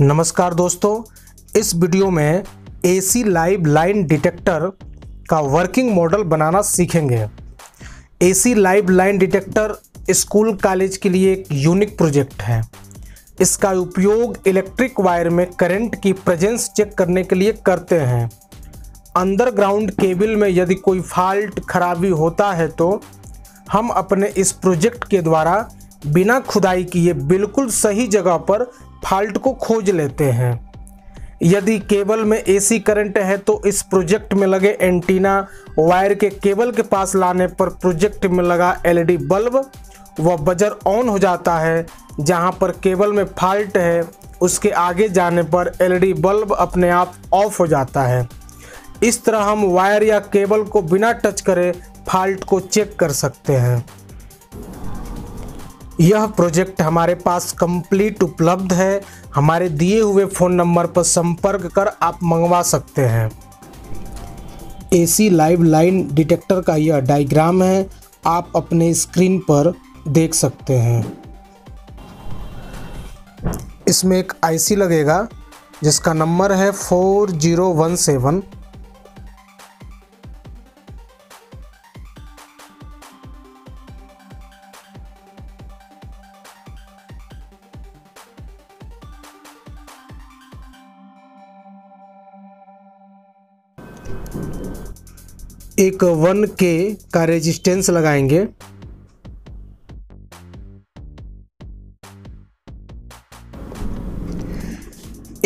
नमस्कार दोस्तों, इस वीडियो में AC लाइव लाइन डिटेक्टर का वर्किंग मॉडल बनाना सीखेंगे। AC live line detector school college के लिए एक यूनिक प्रोजेक्ट है। इसका उपयोग इलेक्ट्रिक वायर में करंट की प्रेजेंस चेक करने के लिए करते हैं। अंडरग्राउंड केबल में यदि कोई फॉल्ट खराबी होता है तो हम अपने इस प्रोजेक्ट के द्वारा बिना खुदाई किए बिल्कुल सही जगह पर फॉल्ट को खोज लेते हैं। यदि केबल में AC करंट है तो इस प्रोजेक्ट में लगे एंटीना वायर के केबल के पास लाने पर प्रोजेक्ट में लगा LED बल्ब व बजर ऑन हो जाता है। जहां पर केबल में फॉल्ट है उसके आगे जाने पर LED बल्ब अपने आप ऑफ हो जाता है। इस तरह हम वायर या केबल को बिना टच करे फॉल्ट को चेक कर सकते हैं। यह प्रोजेक्ट हमारे पास कंप्लीट उपलब्ध है। हमारे दिए हुए फ़ोन नंबर पर संपर्क कर आप मंगवा सकते हैं। AC लाइव लाइन डिटेक्टर का यह डायग्राम है, आप अपने स्क्रीन पर देख सकते हैं। इसमें एक IC लगेगा जिसका नंबर है 4017। एक 1K का रेजिस्टेंस लगाएंगे।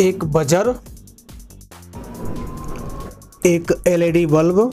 एक बजर, एक LED बल्ब,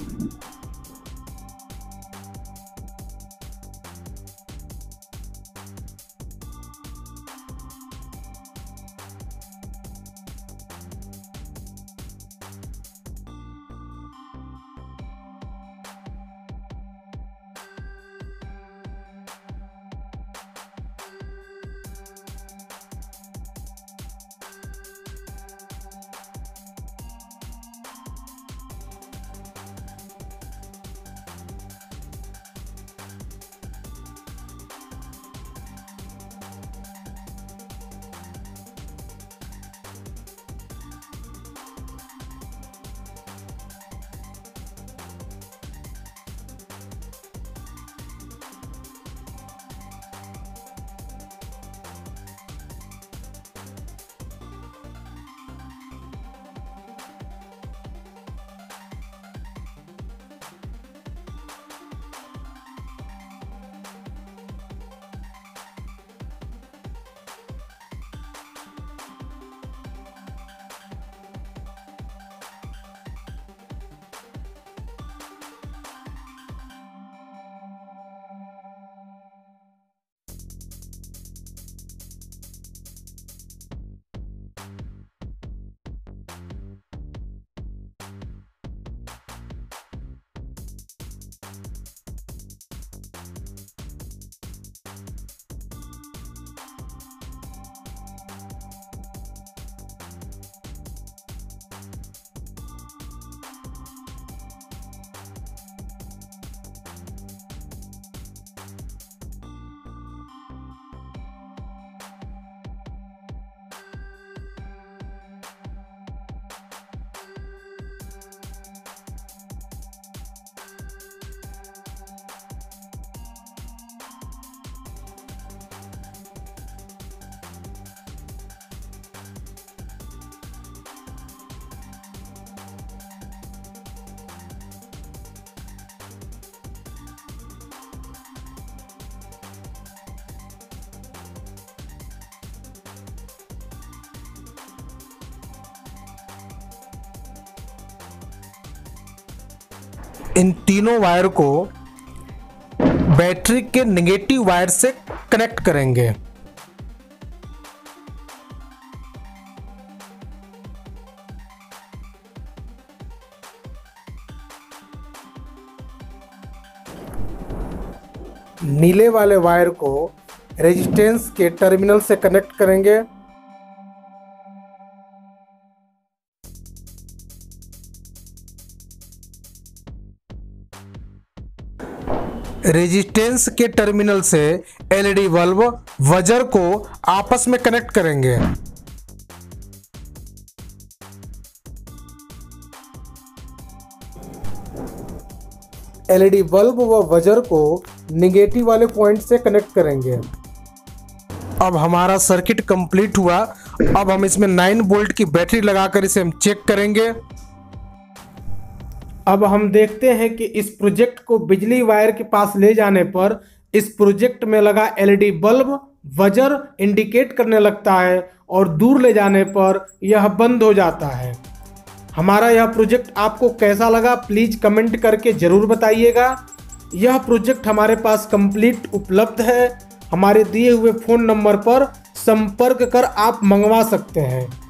इन तीनों वायर को बैटरी के नेगेटिव वायर से कनेक्ट करेंगे। नीले वाले वायर को रेजिस्टेंस के टर्मिनल से कनेक्ट करेंगे। रेजिस्टेंस के टर्मिनल से LED बल्ब बजर को आपस में कनेक्ट करेंगे। एलईडी बल्ब व वजर को नेगेटिव वाले पॉइंट से कनेक्ट करेंगे। अब हमारा सर्किट कंप्लीट हुआ। अब हम इसमें 9 वोल्ट की बैटरी लगाकर इसे हम चेक करेंगे। अब हम देखते हैं कि इस प्रोजेक्ट को बिजली वायर के पास ले जाने पर इस प्रोजेक्ट में लगा एलईडी बल्ब वजर इंडिकेट करने लगता है और दूर ले जाने पर यह बंद हो जाता है। हमारा यह प्रोजेक्ट आपको कैसा लगा प्लीज़ कमेंट करके ज़रूर बताइएगा। यह प्रोजेक्ट हमारे पास कंप्लीट उपलब्ध है। हमारे दिए हुए फ़ोन नंबर पर संपर्क कर आप मंगवा सकते हैं।